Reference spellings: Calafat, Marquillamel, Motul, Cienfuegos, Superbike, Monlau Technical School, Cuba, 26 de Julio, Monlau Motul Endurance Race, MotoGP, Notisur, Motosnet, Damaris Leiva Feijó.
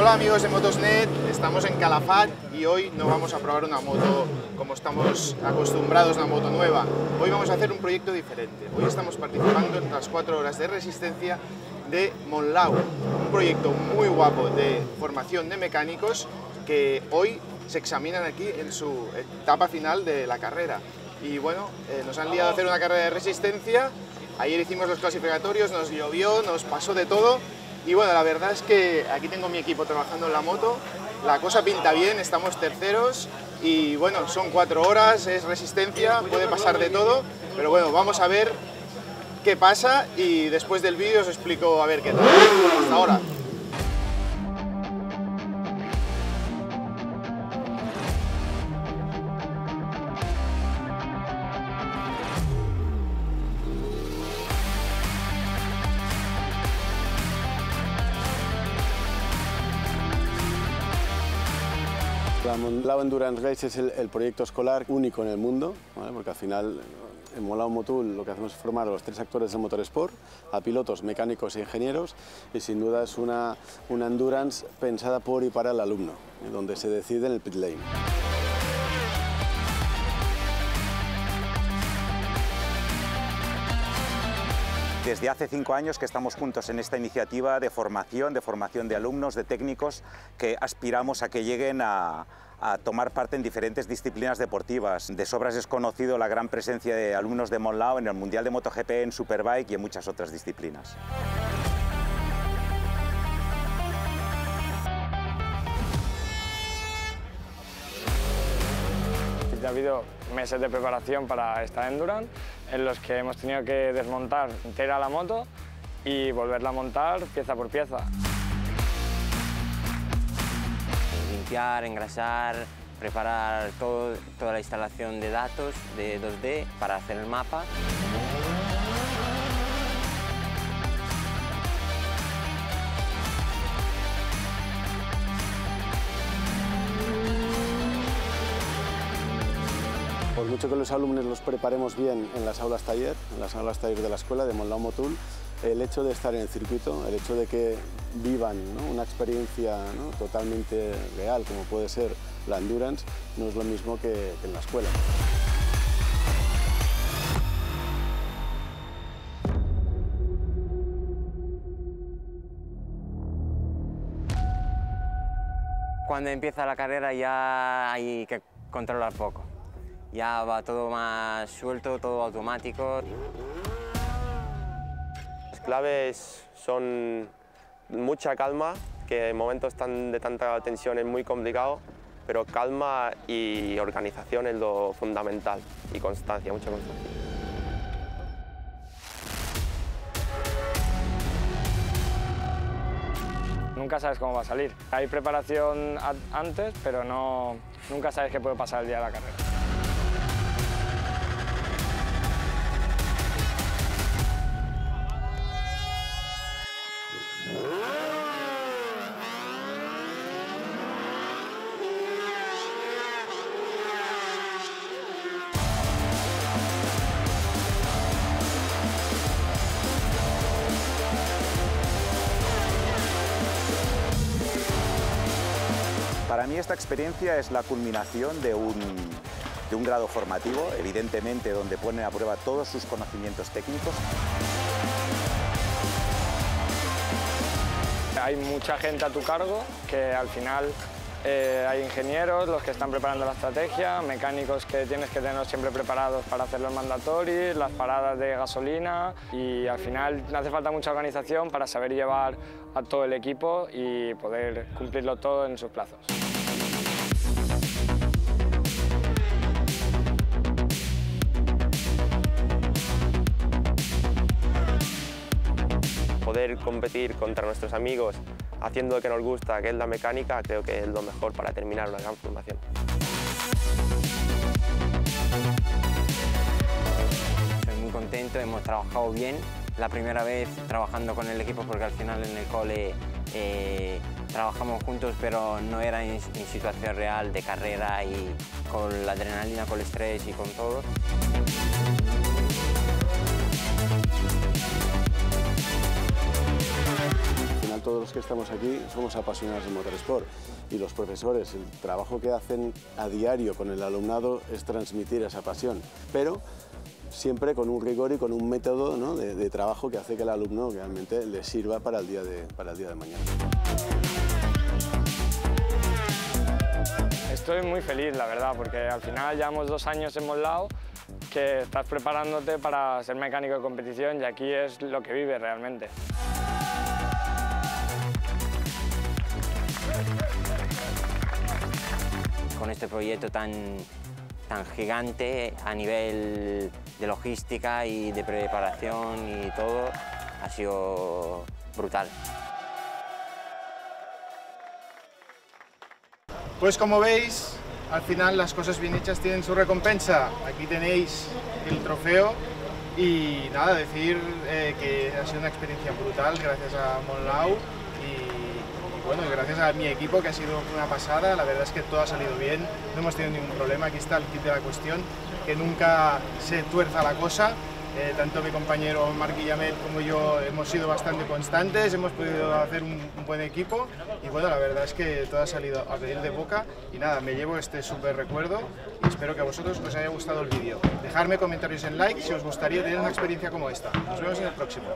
Hola amigos de Motosnet, estamos en Calafat y hoy no vamos a probar una moto como estamos acostumbrados a una moto nueva. Hoy vamos a hacer un proyecto diferente. Hoy estamos participando en las 4 horas de resistencia de Monlau, un proyecto muy guapo de formación de mecánicos que hoy se examinan aquí en su etapa final de la carrera. Y bueno, nos han liado a hacer una carrera de resistencia. Ayer hicimos los clasificatorios, nos llovió, nos pasó de todo. Y bueno, la verdad es que aquí tengo mi equipo trabajando en la moto, la cosa pinta bien, estamos terceros y bueno, son 4 horas, es resistencia, puede pasar de todo, pero bueno, vamos a ver qué pasa y después del vídeo os explico a ver qué tal. Hasta ahora. La Monlau Endurance Race es el proyecto escolar único en el mundo, ¿vale? Porque al final en Monlau Motul lo que hacemos es formar a los 3 actores del motorsport, a pilotos, mecánicos e ingenieros, y sin duda es una endurance pensada por y para el alumno, donde se decide en el pit lane. Desde hace 5 años que estamos juntos en esta iniciativa de formación de alumnos, de técnicos, que aspiramos a que lleguen a tomar parte en diferentes disciplinas deportivas. De sobras es conocido la gran presencia de alumnos de Monlau en el Mundial de MotoGP, en Superbike y en muchas otras disciplinas. Ha habido meses de preparación para esta Endurance en los que hemos tenido que desmontar entera la moto y volverla a montar pieza por pieza. Limpiar, engrasar, preparar toda la instalación de datos de 2D para hacer el mapa. Por mucho que los alumnos los preparemos bien en las aulas taller de la escuela de Monlau Motul, el hecho de estar en el circuito, el hecho de que vivan, ¿no?, una experiencia, ¿no?, totalmente real, como puede ser la endurance, no es lo mismo que en la escuela. Cuando empieza la carrera ya hay que controlar poco. Ya va todo más suelto, todo automático. Las claves son mucha calma, que en momentos de tanta tensión es muy complicado, pero calma y organización es lo fundamental, y constancia, mucha constancia. Nunca sabes cómo va a salir. Hay preparación antes, pero nunca sabes qué puede pasar el día de la carrera. Para mí esta experiencia es la culminación de un grado formativo, evidentemente, donde ponen a prueba todos sus conocimientos técnicos. Hay mucha gente a tu cargo, que al final hay ingenieros, los que están preparando la estrategia, mecánicos que tienes que tener siempre preparados para hacer los mandatorios, las paradas de gasolina, y al final hace falta mucha organización para saber llevar a todo el equipo y poder cumplirlo todo en sus plazos. Poder competir contra nuestros amigos haciendo lo que nos gusta, que es la mecánica, creo que es lo mejor para terminar una gran formación. Estoy muy contento, hemos trabajado bien. La primera vez trabajando con el equipo, porque al final en el cole trabajamos juntos, pero no era en situación real de carrera, y con la adrenalina, con el estrés y con todo. Todos los que estamos aquí somos apasionados de motorsport y los profesores, el trabajo que hacen a diario con el alumnado es transmitir esa pasión, pero siempre con un rigor y con un método, ¿no?, de trabajo que hace que el alumno realmente le sirva para el día de mañana. Estoy muy feliz, la verdad, porque al final llevamos 2 años en Monlau que estás preparándote para ser mecánico de competición y aquí es lo que vives realmente. Con este proyecto tan gigante a nivel de logística y de preparación y todo, ha sido brutal. Pues como veis, al final las cosas bien hechas tienen su recompensa. Aquí tenéis el trofeo y nada, decir que ha sido una experiencia brutal gracias a Monlau y bueno, gracias a mi equipo, que ha sido una pasada. La verdad es que todo ha salido bien, no hemos tenido ningún problema. Aquí está el kit de la cuestión, que nunca se tuerza la cosa. Tanto mi compañero Marquillamel como yo hemos sido bastante constantes, hemos podido hacer un buen equipo y bueno, la verdad es que todo ha salido a pedir de boca y nada, me llevo este súper recuerdo y espero que a vosotros os haya gustado el vídeo. Dejadme comentarios en like si os gustaría tener una experiencia como esta. Nos vemos en el próximo.